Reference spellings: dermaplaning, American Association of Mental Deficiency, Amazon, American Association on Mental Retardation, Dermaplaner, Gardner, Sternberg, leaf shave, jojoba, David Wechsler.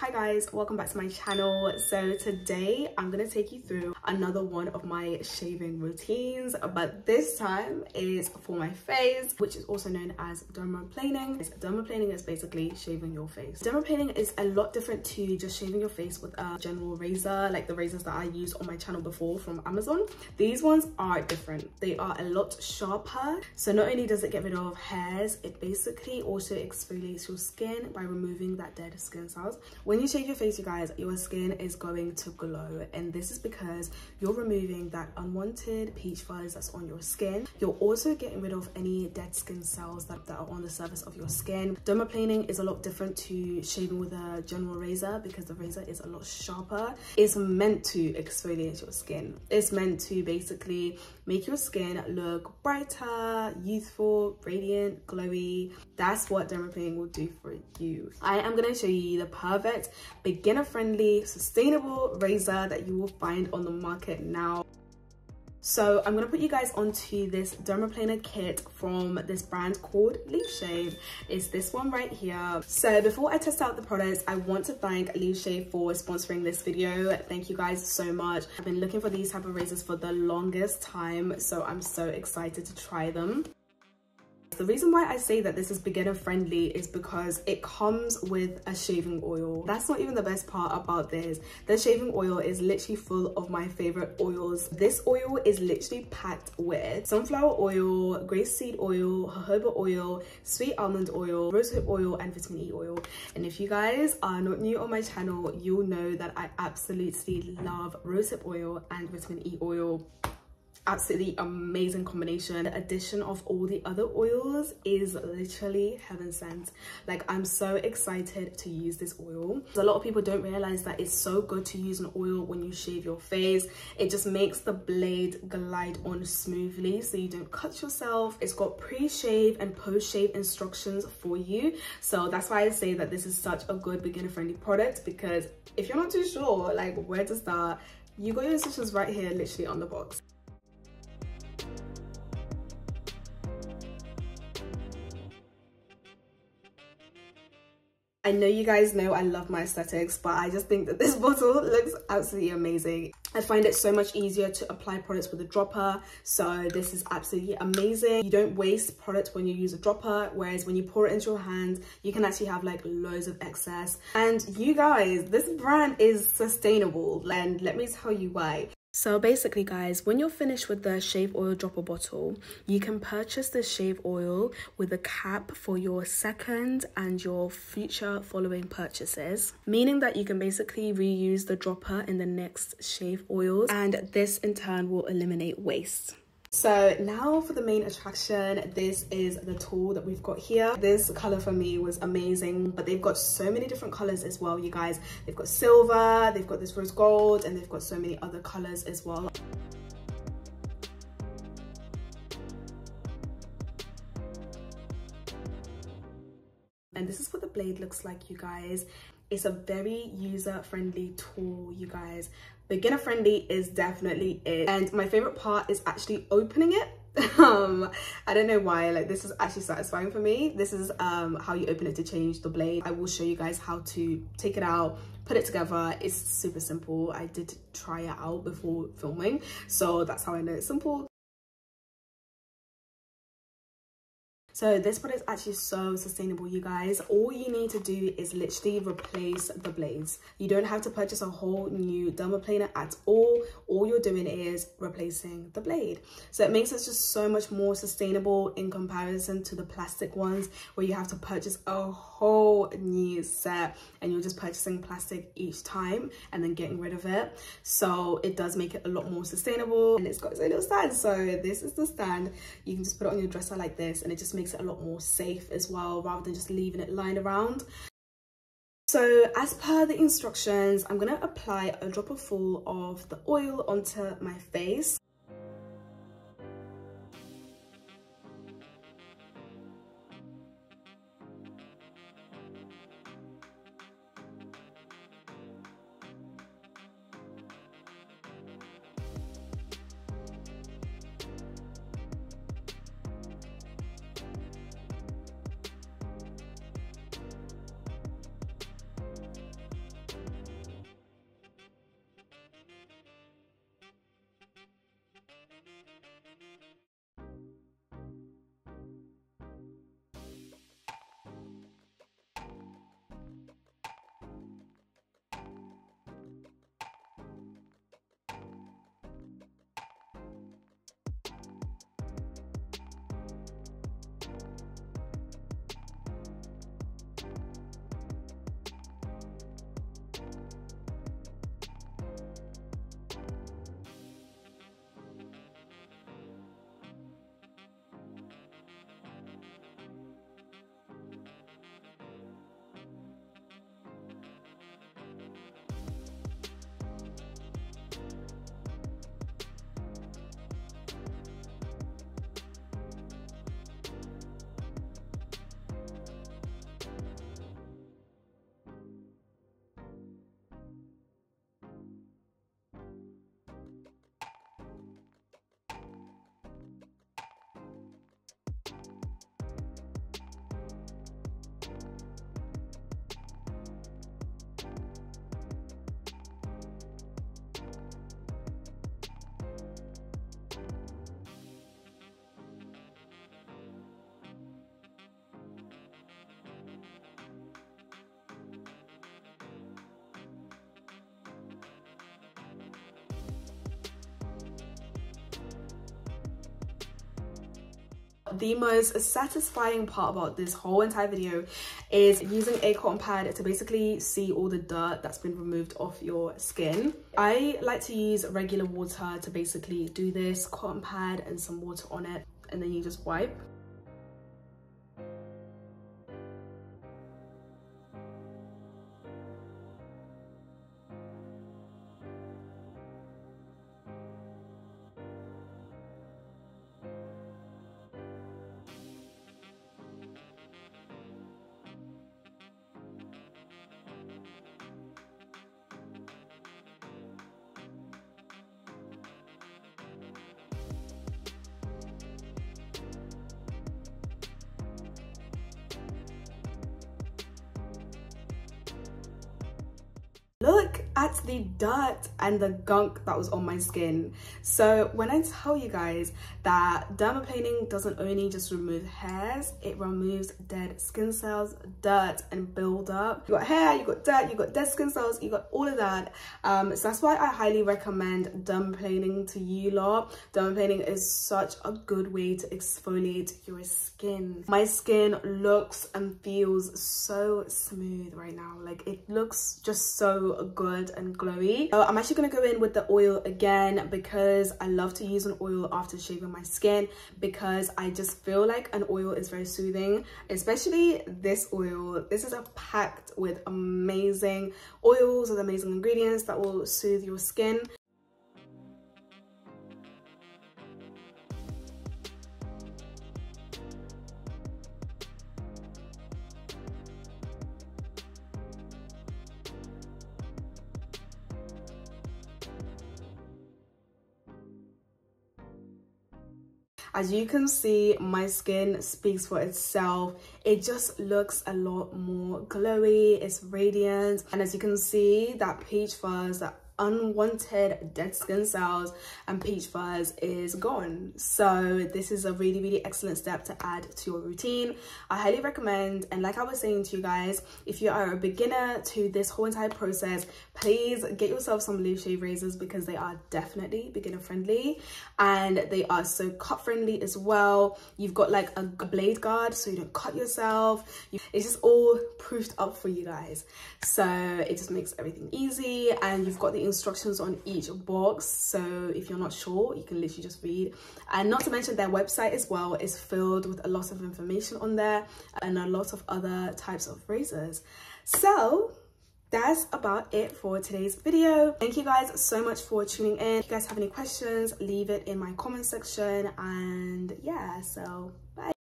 Hi guys, welcome back to my channel. So today I'm gonna take you through another one of my shaving routines, but this time is for my face, which is also known as dermaplaning. Dermaplaning is basically shaving your face. Dermaplaning is a lot different to just shaving your face with a general razor, like the razors that I used on my channel before from Amazon. These ones are different. They are a lot sharper, so not only does it get rid of hairs, it basically also exfoliates your skin by removing that dead skin cells. When you shave your face, you guys, your skin is going to glow, and this is because you're removing that unwanted peach fuzz that's on your skin. You're also getting rid of any dead skin cells that are on the surface of your skin. Dermaplaning is a lot different to shaving with a general razor because the razor is a lot sharper. It's meant to exfoliate your skin. It's meant to basically make your skin look brighter, youthful, radiant, glowy. That's what dermaplaning will do for you. I am going to show you the perfect beginner-friendly, sustainable razor that you will find on the market now. So I'm going to put you guys onto this dermaplaner kit from this brand called Leaf Shave. It's this one right here. So before I test out the products, I want to thank Leaf Shave for sponsoring this video. Thank you guys so much. I've been looking for these type of razors for the longest time, so I'm so excited to try them. The reason why I say that this is beginner friendly is because it comes with a shaving oil. That's not even the best part about this. The shaving oil is literally full of my favorite oils. This oil is literally packed with sunflower oil, grapeseed oil, jojoba oil, sweet almond oil, rosehip oil, and vitamin E oil. And if you guys are not new on my channel, you'll know that I absolutely love rosehip oil and vitamin E oil. Absolutely amazing combination. The addition of all the other oils is literally heaven sent. Like, I'm so excited to use this oil. A lot of people don't realize that it's so good to use an oil when you shave your face. It just makes the blade glide on smoothly so you don't cut yourself. It's got pre-shave and post-shave instructions for you, so that's why I say that this is such a good beginner-friendly product, because if you're not too sure like where to start, you got your instructions right here, literally on the box. I know you guys know I love my aesthetics, but I just think that this bottle looks absolutely amazing. I find it so much easier to apply products with a dropper, so this is absolutely amazing. You don't waste product when you use a dropper, whereas when you pour it into your hand, you can actually have like loads of excess. And you guys, this brand is sustainable, and let me tell you why. So basically guys, when you're finished with the shave oil dropper bottle, you can purchase the shave oil with a cap for your second and your future following purchases, meaning that you can basically reuse the dropper in the next shave oils, and this in turn will eliminate waste. So now for the main attraction, this is the tool that we've got here. This color for me was amazing, but they've got so many different colors as well, you guys. They've got silver, they've got this rose gold, and they've got so many other colors as well. And this is what the blade looks like, you guys. It's a very user-friendly tool, you guys. Beginner friendly is definitely it, and my favorite part is actually opening it. I don't know why, like this is actually satisfying for me. This is how you open it to change the blade. I will show you guys how to take it out, put it together. It's super simple. I did try it out before filming, so that's how I know it's simple. So this product is actually so sustainable, you guys. All you need to do is literally replace the blades. You don't have to purchase a whole new dermaplaner at all. All you're doing is replacing the blade. So it makes it just so much more sustainable in comparison to the plastic ones where you have to purchase a whole new set and you're just purchasing plastic each time and then getting rid of it. So it does make it a lot more sustainable, and it's got its own little stand. So this is the stand. You can just put it on your dresser like this, and it just makes it a lot more safe as well, rather than just leaving it lying around. So as per the instructions, I'm gonna apply a dropper full of the oil onto my face. The most satisfying part about this whole entire video is using a cotton pad to basically see all the dirt that's been removed off your skin. I like to use regular water to basically do this, cotton pad and some water on it, and then you just wipe. Look at the dirt and the gunk that was on my skin. So when I tell you guys that dermaplaning doesn't only just remove hairs, it removes dead skin cells, dirt and build up. You got hair, you got dirt, you got dead skin cells, you got all of that. So that's why I highly recommend dermaplaning to you lot. Dermaplaning is such a good way to exfoliate your skin. My skin looks and feels so smooth right now. Like, it looks just so good and glowy. So I'm actually going to go in with the oil again, because I love to use an oil after shaving my skin, because I just feel like an oil is very soothing, especially this oil. This is packed with amazing oils with amazing ingredients that will soothe your skin. As you can see, my skin speaks for itself. It just looks a lot more glowy, it's radiant. And as you can see, that peach fuzz, that unwanted dead skin cells and peach fuzz is gone. So this is a really, really excellent step to add to your routine. I highly recommend, and like I was saying to you guys, if you are a beginner to this whole entire process, please get yourself some leaf shave razors, because they are definitely beginner friendly and they are so cut friendly as well. You've got like a blade guard so you don't cut yourself. It's just all proofed up for you guys. So it just makes everything easy, and you've got the instructions on each box, so if you're not sure you can literally just read. And not to mention, their website as well is filled with a lot of information on there and a lot of other types of razors. So that's about it for today's video. Thank you guys so much for tuning in. If you guys have any questions, leave it in my comment section, and yeah, so bye.